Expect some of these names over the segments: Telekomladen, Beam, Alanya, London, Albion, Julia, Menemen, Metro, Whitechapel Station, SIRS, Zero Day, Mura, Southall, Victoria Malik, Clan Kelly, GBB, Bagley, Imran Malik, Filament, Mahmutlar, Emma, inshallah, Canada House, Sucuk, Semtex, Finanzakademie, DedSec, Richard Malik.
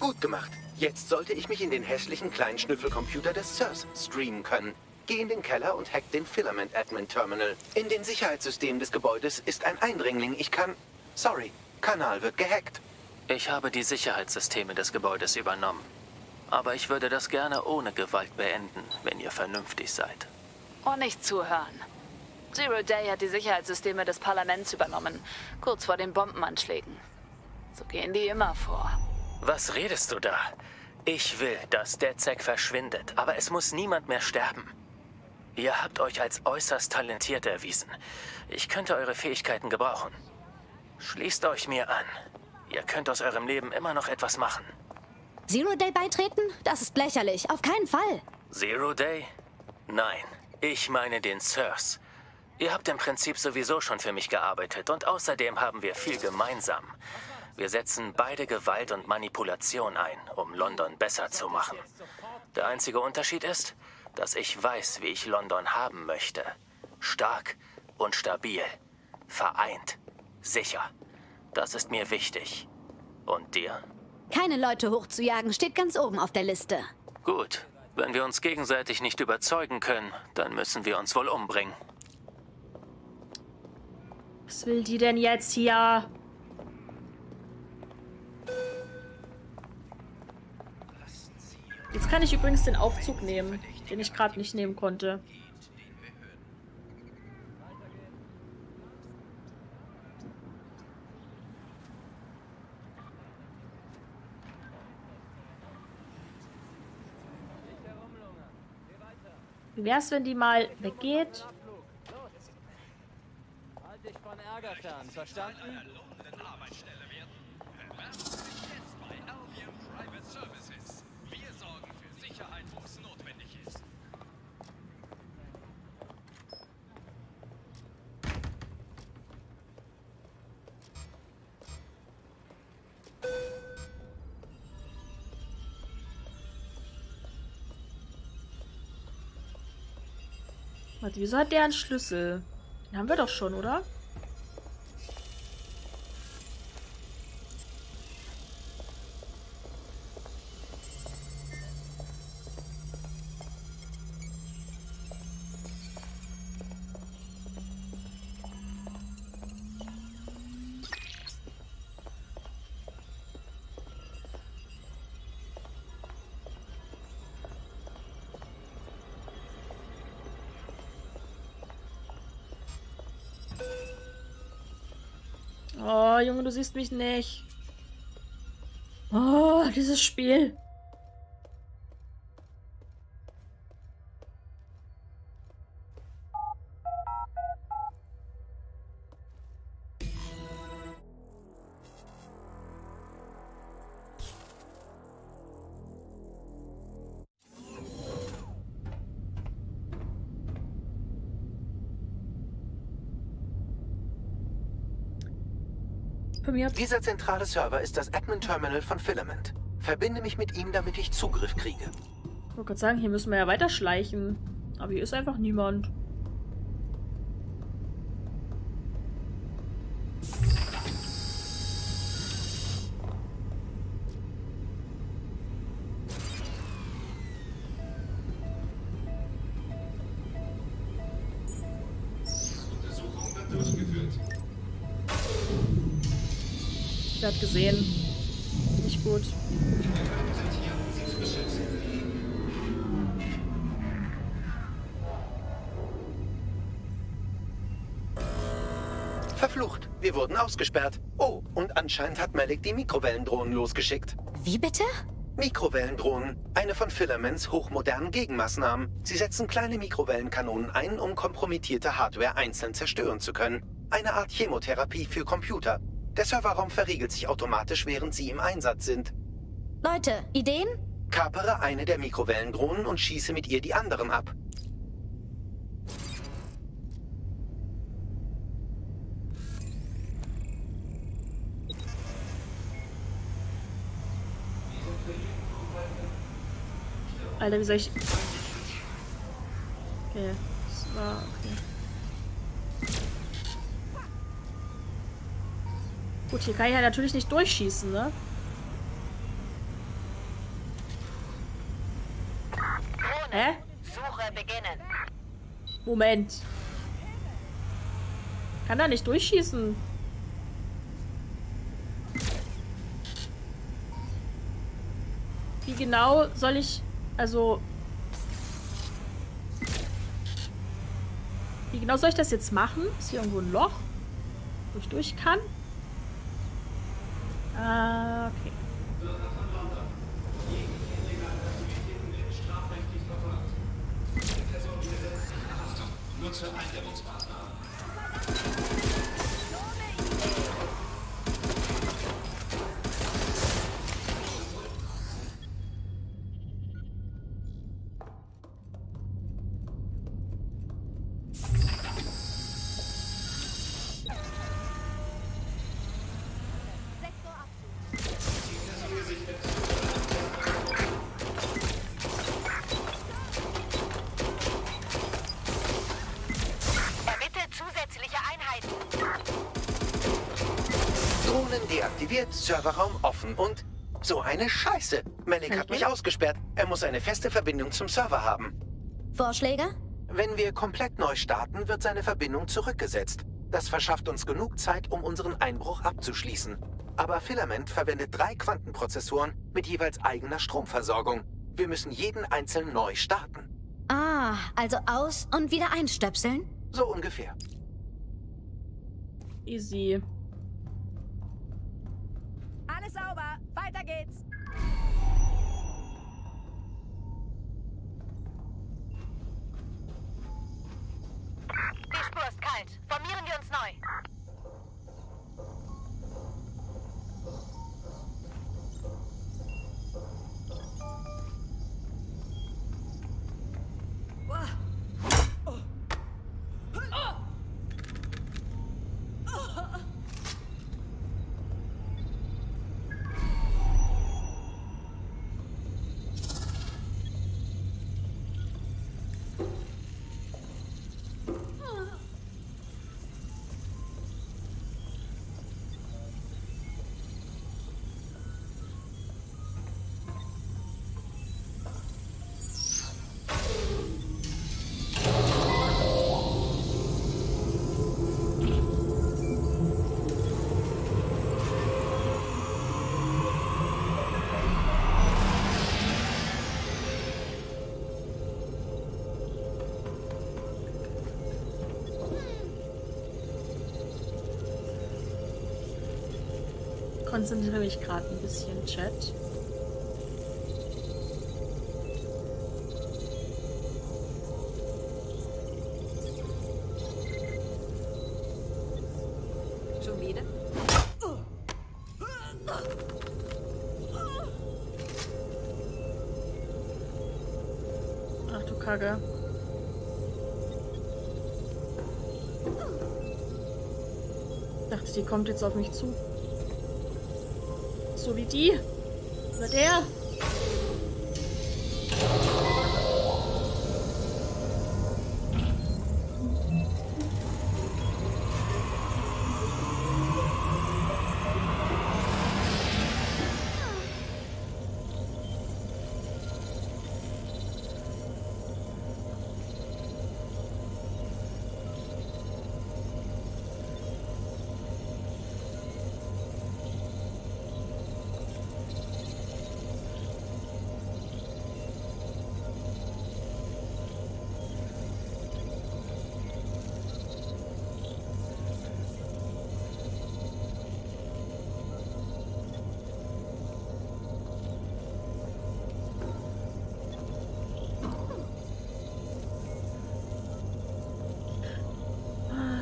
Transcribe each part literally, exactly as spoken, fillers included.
Gut gemacht. Jetzt sollte ich mich in den hässlichen kleinen Schnüffelcomputer des SIRS streamen können. Geh in den Keller und hack den Filament-Admin-Terminal. In den Sicherheitssystemen des Gebäudes ist ein Eindringling. Ich kann... Sorry, Kanal wird gehackt. Ich habe die Sicherheitssysteme des Gebäudes übernommen. Aber ich würde das gerne ohne Gewalt beenden, wenn ihr vernünftig seid. Und nicht zuhören. Zero Day hat die Sicherheitssysteme des Parlaments übernommen, kurz vor den Bombenanschlägen. So gehen die immer vor. Was redest du da? Ich will, dass DedSec verschwindet, aber es muss niemand mehr sterben. Ihr habt euch als äußerst talentiert erwiesen. Ich könnte eure Fähigkeiten gebrauchen. Schließt euch mir an. Ihr könnt aus eurem Leben immer noch etwas machen. Zero Day beitreten? Das ist lächerlich. Auf keinen Fall. Zero Day? Nein. Ich meine den SIRS. Ihr habt im Prinzip sowieso schon für mich gearbeitet und außerdem haben wir viel gemeinsam. Wir setzen beide Gewalt und Manipulation ein, um London besser zu machen. Der einzige Unterschied ist, dass ich weiß, wie ich London haben möchte. Stark und stabil. Vereint. Sicher. Das ist mir wichtig. Und dir? Keine Leute hochzujagen steht ganz oben auf der Liste. Gut. Wenn wir uns gegenseitig nicht überzeugen können, dann müssen wir uns wohl umbringen. Was will die denn jetzt hier? Jetzt kann ich übrigens den Aufzug nehmen, den ich gerade nicht nehmen konnte. Wie wär's, wenn die mal weggeht? Halt dich von Ärger fern, verstanden? Wir sorgen für Sicherheit, wo es notwendig ist. Warte, wieso hat der einen Schlüssel? Den haben wir doch schon, oder? Oh, Junge, du siehst mich nicht. Oh, dieses Spiel. Dieser zentrale Server ist das Admin-Terminal von Filament. Verbinde mich mit ihm, damit ich Zugriff kriege. Ich wollte gerade sagen, hier müssen wir ja weiter schleichen. Aber hier ist einfach niemand. Gesehen. Nicht gut. Verflucht. Wir wurden ausgesperrt. Oh, und anscheinend hat Malik die Mikrowellendrohnen losgeschickt. Wie bitte? Mikrowellendrohnen. Eine von Filaments hochmodernen Gegenmaßnahmen. Sie setzen kleine Mikrowellenkanonen ein, um kompromittierte Hardware einzeln zerstören zu können. Eine Art Chemotherapie für Computer. Der Serverraum verriegelt sich automatisch, während Sie im Einsatz sind. Leute, Ideen? Kapere eine der Mikrowellendrohnen und schieße mit ihr die anderen ab. Alter, wie soll ich... Okay, das war... Okay. Gut, hier kann ich ja natürlich nicht durchschießen, ne? Positionen. Hä? Suche beginnen. Moment. Kann da nicht durchschießen. Wie genau soll ich... Also... Wie genau soll ich das jetzt machen? Ist hier irgendwo ein Loch, wo ich durch kann? Äh, okay. Serverraum offen und so eine Scheiße. Malik okay. hat mich ausgesperrt. Er muss eine feste Verbindung zum Server haben. Vorschläge? Wenn wir komplett neu starten, wird seine Verbindung zurückgesetzt. Das verschafft uns genug Zeit, um unseren Einbruch abzuschließen. Aber Filament verwendet drei Quantenprozessoren mit jeweils eigener Stromversorgung. Wir müssen jeden einzeln neu starten. Ah, also aus und wieder einstöpseln? So ungefähr. Easy. Sauber, weiter geht's. Die Spur ist kalt. Formieren wir uns neu. Konzentriere mich gerade ein bisschen, Chat. Schon wieder? Ach du Kacke. Ich dachte, die kommt jetzt auf mich zu. So wie die. Oder der.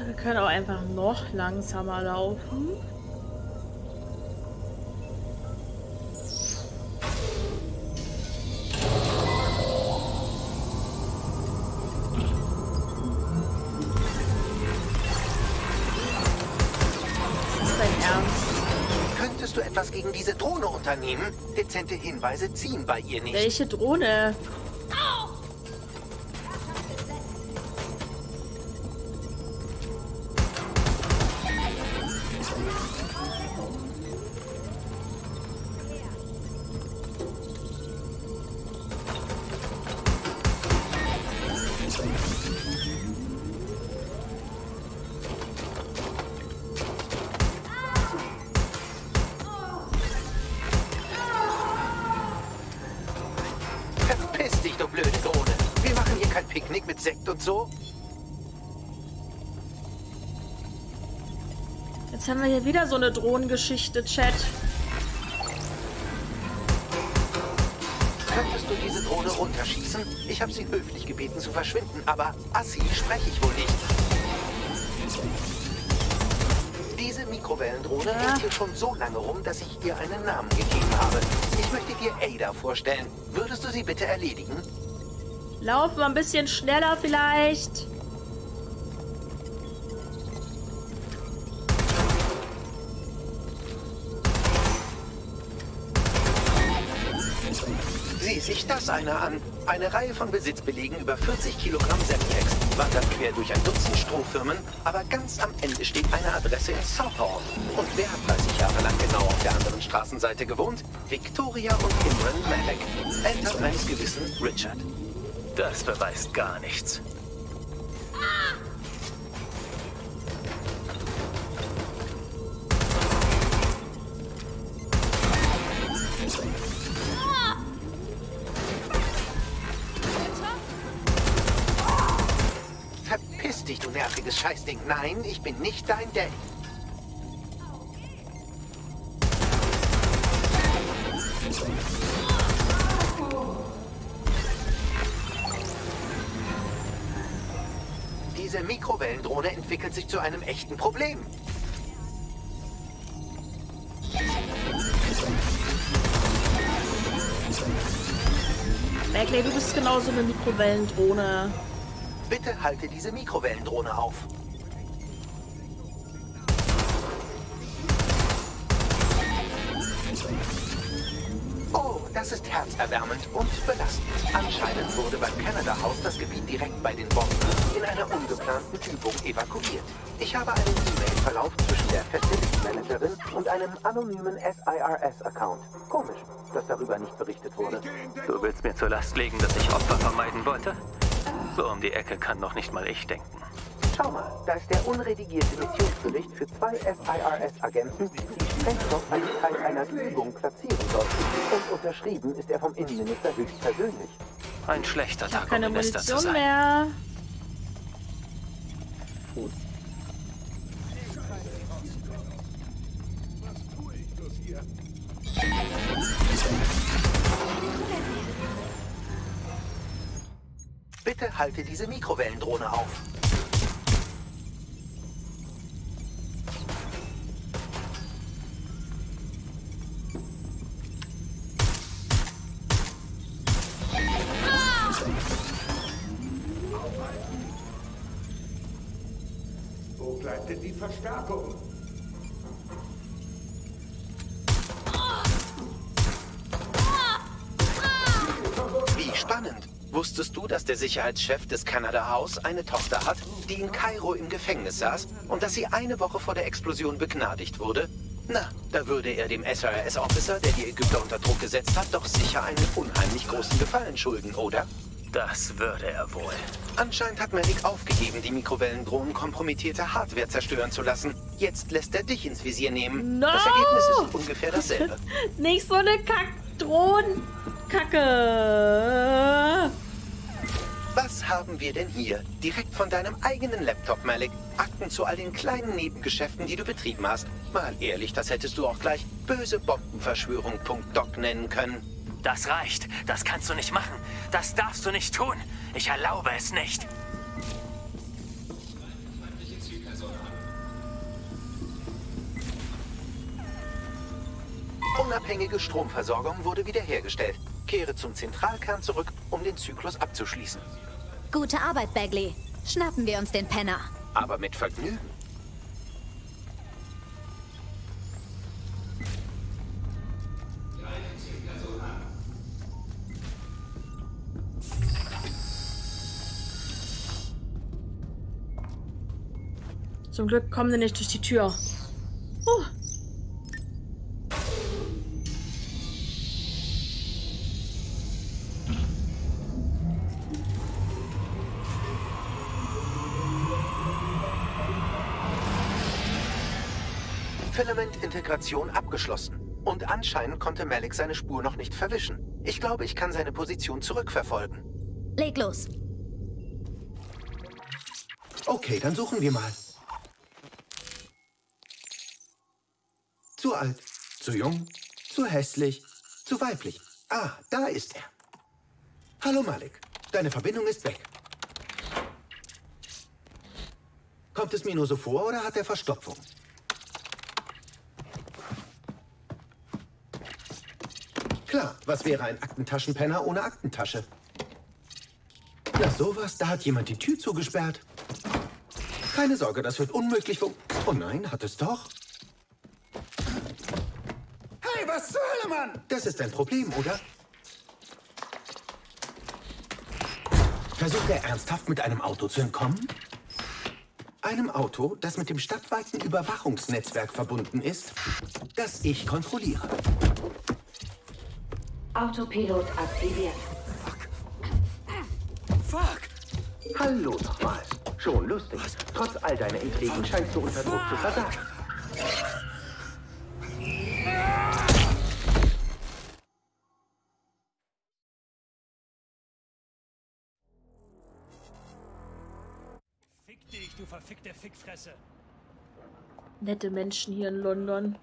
Wir können auch einfach noch langsamer laufen. Das ist dein Ernst. Könntest du etwas gegen diese Drohne unternehmen? Dezente Hinweise ziehen bei ihr nicht. Welche Drohne? Picknick mit Sekt und so? Jetzt haben wir hier wieder so eine Drohnengeschichte, Chat. Könntest du diese Drohne runterschießen? Ich habe sie höflich gebeten zu verschwinden, aber Assi spreche ich wohl nicht. Diese Mikrowellendrohne ja. liegt hier schon so lange rum, dass ich ihr einen Namen gegeben habe. Ich möchte dir Ada vorstellen. Würdest du sie bitte erledigen? Lauf mal ein bisschen schneller vielleicht. Sieh sich das einer an. Eine Reihe von Besitzbelegen über vierzig Kilogramm Semtex wandert quer durch ein Dutzend Strohfirmen, aber ganz am Ende steht eine Adresse in Southall. Und wer hat dreißig Jahre lang genau auf der anderen Straßenseite gewohnt? Victoria und Imran Malik. Eltern eines gewissen Richard. Das beweist gar nichts. Du nerviges Scheißding. Nein, ich bin nicht dein Dad. Diese Mikrowellendrohne entwickelt sich zu einem echten Problem. Bagley, du bist genauso eine Mikrowellendrohne. Bitte halte diese Mikrowellendrohne auf. Oh, das ist herzerwärmend und belastend. Anscheinend wurde beim Canada House das Gebiet direkt bei den Bomben in einer ungeplanten Übung evakuiert. Ich habe einen E-Mail-Verlauf zwischen der Facility Managerin und einem anonymen S I R S-Account. Komisch, dass darüber nicht berichtet wurde. Du willst mir zur Last legen, dass ich Opfer vermeiden wollte? So um die Ecke kann noch nicht mal ich denken. Schau mal, da ist der unredigierte Missionsbericht für zwei S I R S-Agenten, die Sprengstoff als Teil einer Übung platzieren sollten. Und unterschrieben ist er vom Innenminister höchstpersönlich. Ein schlechter Tag, um Minister zu sein. Ich habe keine Munition mehr. Bitte halte diese Mikrowellendrohne auf. Wo bleibt denn die Verstärkung? Wie spannend. Wusstest du, dass der Sicherheitschef des Canada House eine Tochter hat, die in Kairo im Gefängnis saß und dass sie eine Woche vor der Explosion begnadigt wurde? Na, da würde er dem S R S-Officer, der die Ägypter unter Druck gesetzt hat, doch sicher einen unheimlich großen Gefallen schulden, oder? Das würde er wohl. Anscheinend hat Malik aufgegeben, die Mikrowellendrohnen kompromittierte Hardware zerstören zu lassen. Jetzt lässt er dich ins Visier nehmen. No! Das Ergebnis ist ungefähr dasselbe. Nicht so eine Kack-Drohnen-Kacke. Was haben wir denn hier? Direkt von deinem eigenen Laptop, Malik. Akten zu all den kleinen Nebengeschäften, die du betrieben hast. Mal ehrlich, das hättest du auch gleich böse Bombenverschwörung Punkt doc nennen können. Das reicht. Das kannst du nicht machen. Das darfst du nicht tun. Ich erlaube es nicht. Unabhängige Stromversorgung wurde wiederhergestellt. Kehre zum Zentralkern zurück, um den Zyklus abzuschließen. Gute Arbeit, Bagley. Schnappen wir uns den Penner. Aber mit Vergnügen. Zum Glück kommen wir nicht durch die Tür. Uh. Filament-Integration abgeschlossen. Und anscheinend konnte Malik seine Spur noch nicht verwischen. Ich glaube, ich kann seine Position zurückverfolgen. Leg los. Okay, dann suchen wir mal. Zu alt, zu jung, zu hässlich, zu weiblich. Ah, da ist er. Hallo Malik, deine Verbindung ist weg. Kommt es mir nur so vor oder hat er Verstopfung? Klar, was wäre ein Aktentaschenpenner ohne Aktentasche? Na sowas, da hat jemand die Tür zugesperrt. Keine Sorge, das wird unmöglich fun- Oh nein, hat es doch. Hey, was zur Hölle, Mann? Das ist ein Problem, oder? Versucht er ernsthaft mit einem Auto zu entkommen? Einem Auto, das mit dem stadtweiten Überwachungsnetzwerk verbunden ist, das ich kontrolliere. Autopilot aktiviert. Fuck. Hallo nochmal. Schon lustig. Was? Trotz all deiner Intrigen scheinst du unter Druck Fuck. zu versagen. Fick dich, du verfickte Fickfresse. Nette Menschen hier in London.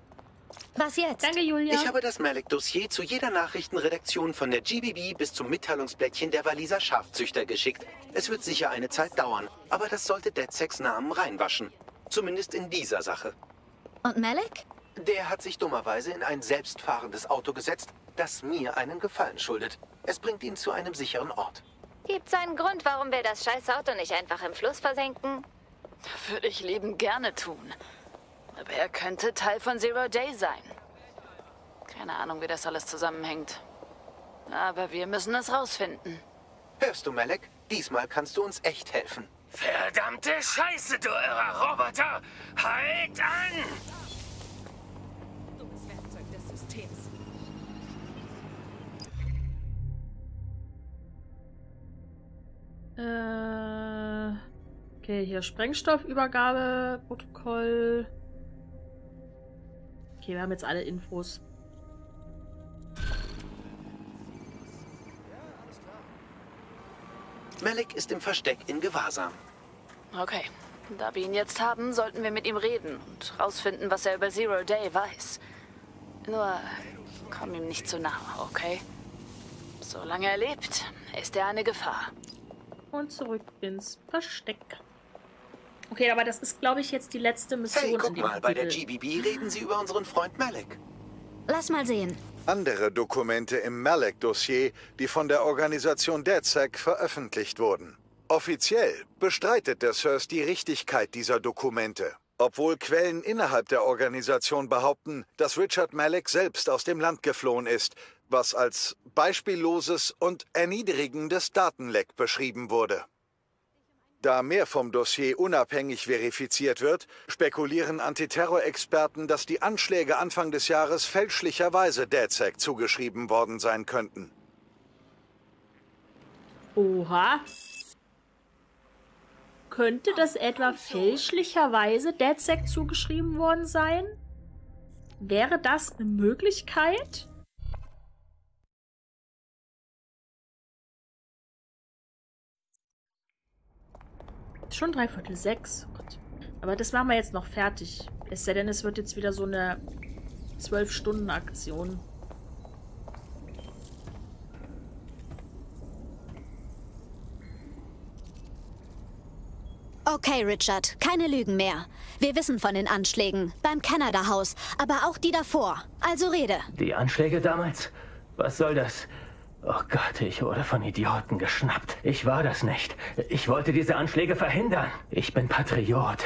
Was jetzt? Danke, Julia. Ich habe das Malik-Dossier zu jeder Nachrichtenredaktion von der G B B bis zum Mitteilungsblättchen der Waliser Schafzüchter geschickt. Es wird sicher eine Zeit dauern, aber das sollte DedSecs Namen reinwaschen. Zumindest in dieser Sache. Und Malik? Der hat sich dummerweise in ein selbstfahrendes Auto gesetzt, das mir einen Gefallen schuldet. Es bringt ihn zu einem sicheren Ort. Gibt's einen Grund, warum wir das scheiß Auto nicht einfach im Fluss versenken? Das würde ich liebend gerne tun. Aber er könnte Teil von Zero Day sein. Keine Ahnung, wie das alles zusammenhängt. Aber wir müssen es rausfinden. Hörst du, Malik? Diesmal kannst du uns echt helfen. Verdammte Scheiße, du irrer Roboter! Halt an! Dummes Werkzeug des Systems. Äh, okay, hier Sprengstoffübergabe, Protokoll. Okay, wir haben jetzt alle Infos. Malik ist im Versteck in Gewahrsam. Okay, da wir ihn jetzt haben, sollten wir mit ihm reden und rausfinden, was er über Zero Day weiß. Nur komm ihm nicht zu nahe, okay? Solange er lebt, ist er eine Gefahr. Und zurück ins Versteck. Okay, aber das ist, glaube ich, jetzt die letzte Mission. Hey, guck mal, bei der G B B reden sie über unseren Freund Malik. Lass mal sehen. Andere Dokumente im Malik-Dossier, die von der Organisation DedSec veröffentlicht wurden. Offiziell bestreitet der SIRS die Richtigkeit dieser Dokumente, obwohl Quellen innerhalb der Organisation behaupten, dass Richard Malik selbst aus dem Land geflohen ist, was als beispielloses und erniedrigendes Datenleck beschrieben wurde. Da mehr vom Dossier unabhängig verifiziert wird, spekulieren Antiterrorexperten, dass die Anschläge Anfang des Jahres fälschlicherweise DedSec zugeschrieben worden sein könnten. Oha. Könnte das etwa fälschlicherweise DedSec zugeschrieben worden sein? Wäre das eine Möglichkeit? Schon dreiviertel sechs. Oh Gott. Aber das machen wir jetzt noch fertig. Es sei denn, es wird jetzt wieder so eine zwölf-Stunden-Aktion. Okay, Richard. Keine Lügen mehr. Wir wissen von den Anschlägen. Beim Canada House. Aber auch die davor. Also rede. Die Anschläge damals? Was soll das? Oh Gott, ich wurde von Idioten geschnappt. Ich war das nicht. Ich wollte diese Anschläge verhindern. Ich bin Patriot.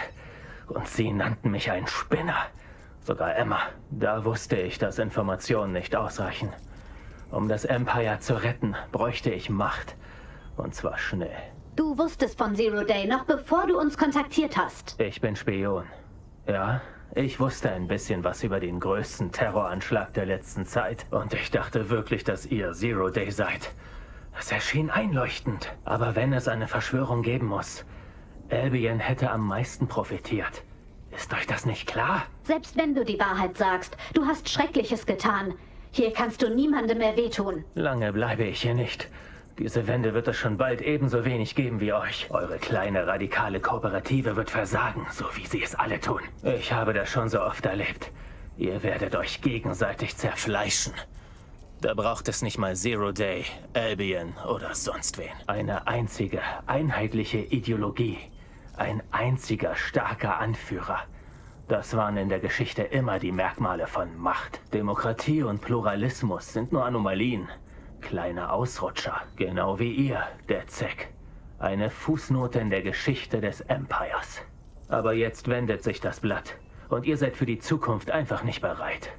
Und sie nannten mich einen Spinner. Sogar Emma. Da wusste ich, dass Informationen nicht ausreichen. Um das Empire zu retten, bräuchte ich Macht. Und zwar schnell. Du wusstest von Zero Day noch bevor du uns kontaktiert hast. Ich bin Spion. Ja? Ich wusste ein bisschen was über den größten Terroranschlag der letzten Zeit und ich dachte wirklich, dass ihr Zero Day seid. Es erschien einleuchtend. Aber wenn es eine Verschwörung geben muss, Albion hätte am meisten profitiert. Ist euch das nicht klar? Selbst wenn du die Wahrheit sagst, du hast Schreckliches getan. Hier kannst du niemandem mehr wehtun. Lange bleibe ich hier nicht. Diese Wende wird es schon bald ebenso wenig geben wie euch. Eure kleine, radikale Kooperative wird versagen, so wie sie es alle tun. Ich habe das schon so oft erlebt. Ihr werdet euch gegenseitig zerfleischen. Da braucht es nicht mal Zero Day, Albion oder sonst wen. Eine einzige, einheitliche Ideologie. Ein einziger, starker Anführer. Das waren in der Geschichte immer die Merkmale von Macht. Demokratie und Pluralismus sind nur Anomalien. Kleine Ausrutscher, genau wie ihr, DedSec. Eine Fußnote in der Geschichte des Empires. Aber jetzt wendet sich das Blatt und ihr seid für die Zukunft einfach nicht bereit.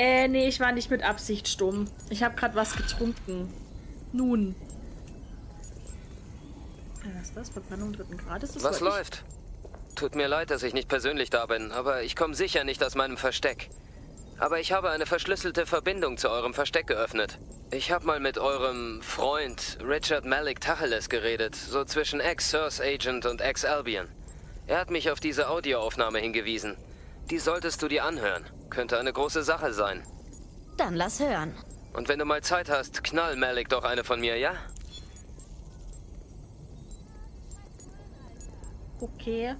Äh, nee, ich war nicht mit Absicht stumm. Ich habe gerade was getrunken. Nun. Was ist das? Verbrennung dritten Grades? Das was läuft? Ich... Tut mir leid, dass ich nicht persönlich da bin, aber ich komme sicher nicht aus meinem Versteck. Aber ich habe eine verschlüsselte Verbindung zu eurem Versteck geöffnet. Ich habe mal mit eurem Freund Richard Malik Tacheles geredet, so zwischen Ex-SIRS-Agent und Ex-Albion. Er hat mich auf diese Audioaufnahme hingewiesen. Die solltest du dir anhören. Könnte eine große Sache sein. Dann lass hören. Und wenn du mal Zeit hast, knall Malik doch eine von mir, ja? Okay.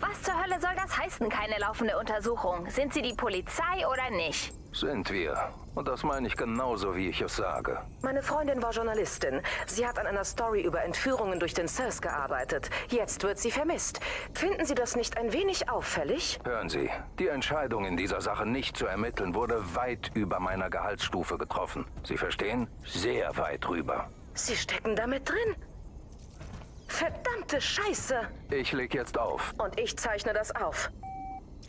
Was zur Hölle soll das heißen, keine laufende Untersuchung? Sind sie die Polizei oder nicht? Sind wir. Und das meine ich genauso, wie ich es sage. Meine Freundin war Journalistin. Sie hat an einer Story über Entführungen durch den SIRS gearbeitet. Jetzt wird sie vermisst. Finden Sie das nicht ein wenig auffällig? Hören Sie, die Entscheidung in dieser Sache nicht zu ermitteln, wurde weit über meiner Gehaltsstufe getroffen. Sie verstehen? Sehr weit rüber. Sie stecken damit drin? Verdammte Scheiße! Ich leg jetzt auf. Und ich zeichne das auf.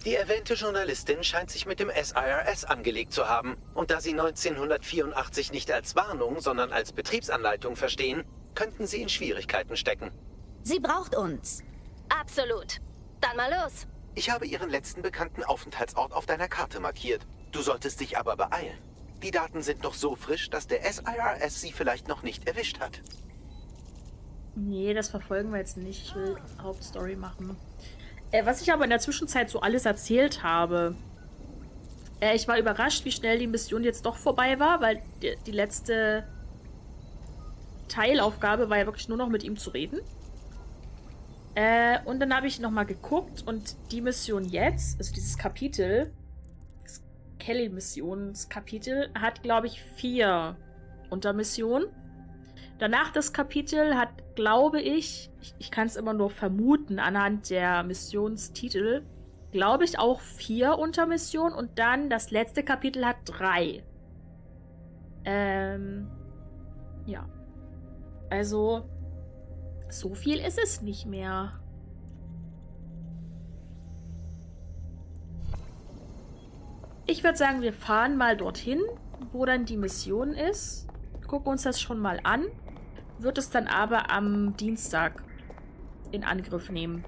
Die erwähnte Journalistin scheint sich mit dem S I R S angelegt zu haben. Und da sie neunzehnhundertvierundachtzig nicht als Warnung, sondern als Betriebsanleitung verstehen, könnten sie in Schwierigkeiten stecken. Sie braucht uns. Absolut. Dann mal los. Ich habe ihren letzten bekannten Aufenthaltsort auf deiner Karte markiert. Du solltest dich aber beeilen. Die Daten sind noch so frisch, dass der S I R S sie vielleicht noch nicht erwischt hat. Nee, das verfolgen wir jetzt nicht. Ich will Hauptstory machen. Was ich aber in der Zwischenzeit so alles erzählt habe. Ich war überrascht, wie schnell die Mission jetzt doch vorbei war, weil die letzte Teilaufgabe war ja wirklich nur noch mit ihm zu reden. Und dann habe ich nochmal geguckt und die Mission jetzt, also dieses Kapitel, das Kelly-Missionskapitel, hat, glaube ich, vier Untermissionen. Danach das Kapitel hat, glaube ich, ich, ich kann es immer nur vermuten anhand der Missionstitel, glaube ich, auch vier Untermissionen und dann das letzte Kapitel hat drei. Ähm, ja. Also, so viel ist es nicht mehr. Ich würde sagen, wir fahren mal dorthin, wo dann die Mission ist. Gucken uns das schon mal an. Wird es dann aber am Dienstag in Angriff nehmen.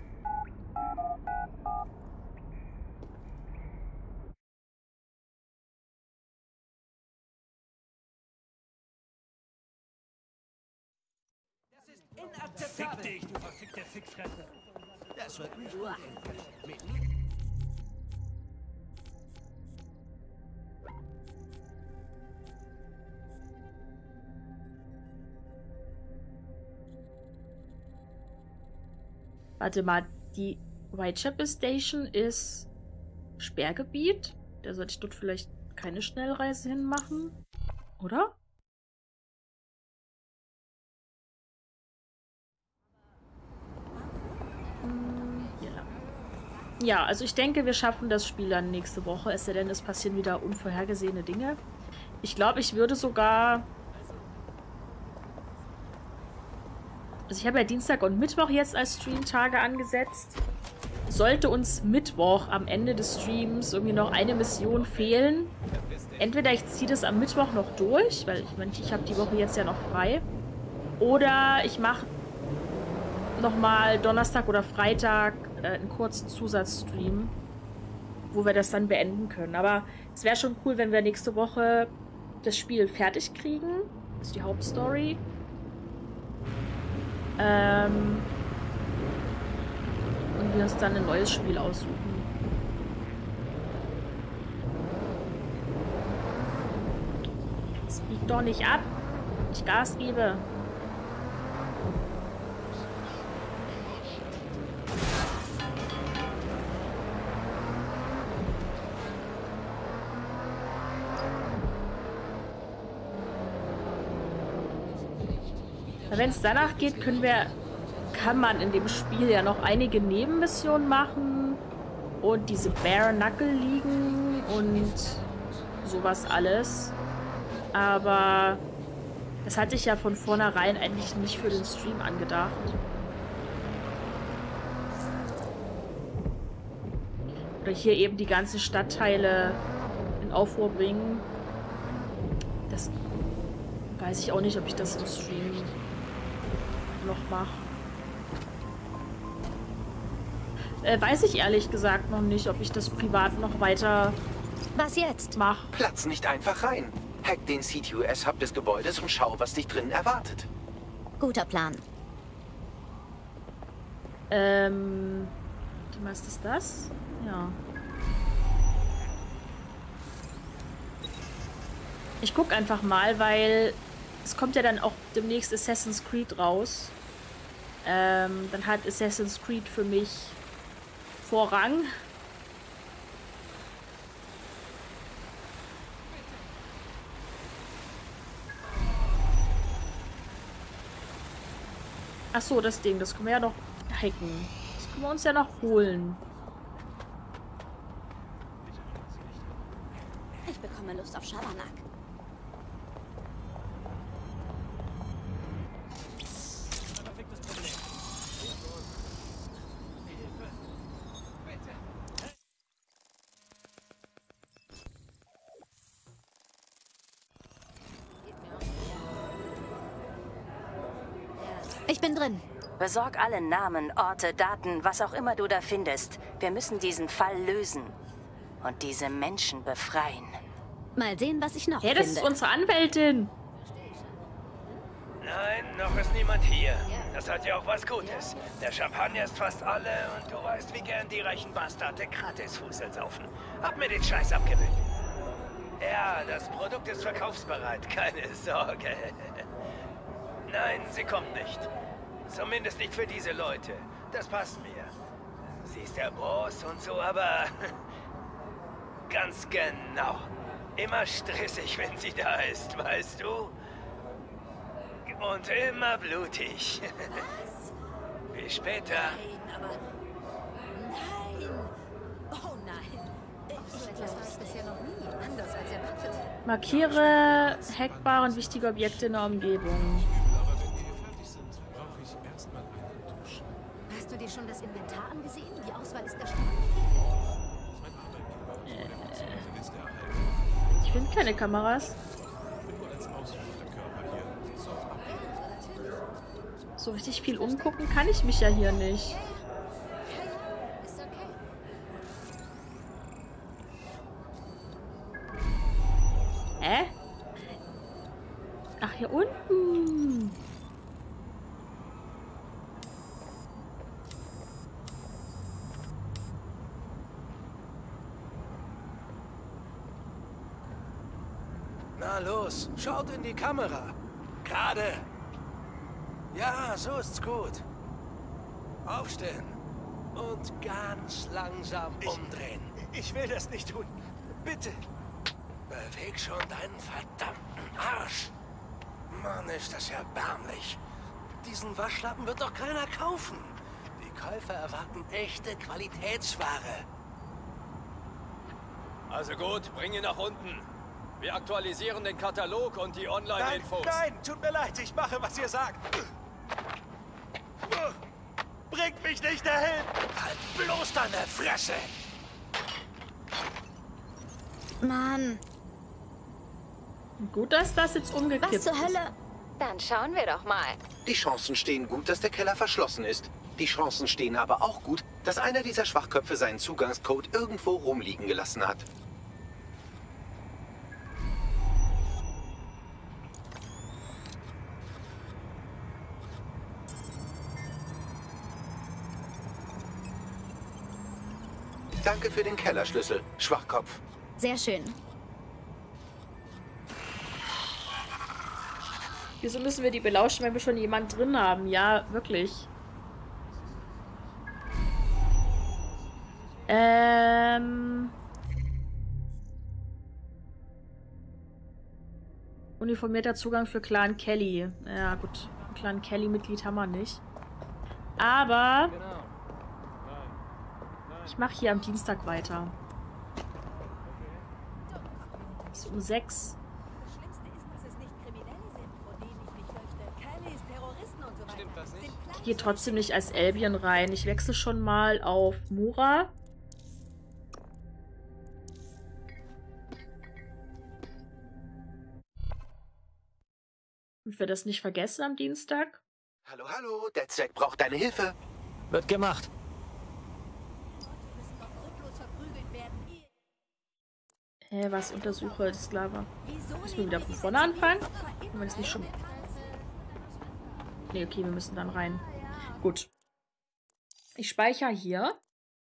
Das ist inakzeptabel. Fick dich, du verfickte Fickfresse. Das wird nicht wahr. Warte mal, die Whitechapel Station ist Sperrgebiet. Da sollte ich dort vielleicht keine Schnellreise hinmachen, oder? Hm, hier lang. Ja, also ich denke, wir schaffen das Spiel dann nächste Woche, es sei denn, es passieren wieder unvorhergesehene Dinge. Ich glaube, ich würde sogar... Also ich habe ja Dienstag und Mittwoch jetzt als Streamtage angesetzt. Sollte uns Mittwoch am Ende des Streams irgendwie noch eine Mission fehlen, entweder ich ziehe das am Mittwoch noch durch, weil ich meine, ich habe die Woche jetzt ja noch frei, oder ich mache nochmal Donnerstag oder Freitag äh, einen kurzen Zusatzstream, wo wir das dann beenden können. Aber es wäre schon cool, wenn wir nächste Woche das Spiel fertig kriegen. Das ist die Hauptstory. Ähm, und wir uns dann ein neues Spiel aussuchen. Es biegt doch nicht ab, ich Gas gebe. Wenn es danach geht, können wir, kann man in dem Spiel ja noch einige Nebenmissionen machen und diese Bare Knuckle liegen und sowas alles. Aber das hatte ich ja von vornherein eigentlich nicht für den Stream angedacht. Oder hier eben die ganzen Stadtteile in Aufruhr bringen. Das weiß ich auch nicht, ob ich das im Stream noch mache. Äh, weiß ich ehrlich gesagt noch nicht, ob ich das privat noch weiter was jetzt mache. Platz nicht einfach rein. Hack den C T O S-Hub des Gebäudes und schau, was dich drinnen erwartet. Guter Plan. Ähm, was ist das? Ja. Ich guck einfach mal, weil es kommt ja dann auch demnächst Assassin's Creed raus. Ähm, dann hat Assassin's Creed für mich Vorrang. Ach so, das Ding, das können wir ja noch hacken. Das können wir uns ja noch holen. Ich bekomme Lust auf Schabernack. Drin. Besorg alle Namen, Orte, Daten, was auch immer du da findest. Wir müssen diesen Fall lösen und diese Menschen befreien. Mal sehen, was ich noch ja, finde. Ja, das ist unsere Anwältin. Nein, noch ist niemand hier. Das hat ja auch was Gutes. Der Champagner ist fast alle und du weißt, wie gern die reichen Bastarde Gratisfusel saufen. Hab mir den Scheiß abgewöhnt. Ja, das Produkt ist verkaufsbereit, keine Sorge. Nein, sie kommt nicht. Zumindest nicht für diese Leute. Das passt mir. Sie ist der Boss und so, aber... Ganz genau. Immer stressig, wenn sie da ist, weißt du? Und immer blutig. Was? Bis später. Nein, aber... Nein! bisher noch nie anders als erwartet. Markiere hackbare und wichtige Objekte in der Umgebung. Aber wenn wir fertig sind, brauche ich erstmal eine Dusche. Hast du dir schon das Inventar angesehen? Die Auswahl ist da schon. Äh, ich finde keine Kameras. So richtig viel umgucken kann ich mich ja hier nicht. Hä? Ach, hier unten. Na los, schaut in die Kamera. Gerade. Ja, so ist's gut. Aufstehen. Und ganz langsam umdrehen. Ich, ich will das nicht tun. Bitte. Beweg schon deinen verdammten Arsch. Mann, ist das erbärmlich. Diesen Waschlappen wird doch keiner kaufen. Die Käufer erwarten echte Qualitätsware. Also gut, bring ihn nach unten. Wir aktualisieren den Katalog und die Online-Infos. Nein, nein, tut mir leid, ich mache, was ihr sagt. Bringt mich nicht dahin. Halt bloß deine Fresse. Mann. Gut, dass das jetzt umgekippt ist. Was zur Hölle? Dann schauen wir doch mal. Die Chancen stehen gut, dass der Keller verschlossen ist. Die Chancen stehen aber auch gut, dass einer dieser Schwachköpfe seinen Zugangscode irgendwo rumliegen gelassen hat. Danke für den Kellerschlüssel, Schwachkopf. Sehr schön. Wieso müssen wir die belauschen, wenn wir schon jemanden drin haben? Ja, wirklich. Ähm... Uniformierter Zugang für Clan Kelly. Ja, gut. Clan Kelly-Mitglied haben wir nicht. Aber... ich mache hier am Dienstag weiter. Um sechs. Das Schlimmste ist, dass es nicht Kriminelle sind, vor denen ich mich fürchte. Keine ist Terroristen und so weiter. Stimmt das nicht? Ich gehe trotzdem nicht als Albion rein. Ich wechsle schon mal auf Mura. Und wir das nicht vergessen am Dienstag. Hallo, hallo, DedSec braucht deine Hilfe. Wird gemacht. Hä, hey, was untersuche ich, Sklave? Müssen wir wieder von vorne anfangen? Wenn wir es nicht schon... Ne, okay, wir müssen dann rein. Gut. Ich speichere hier.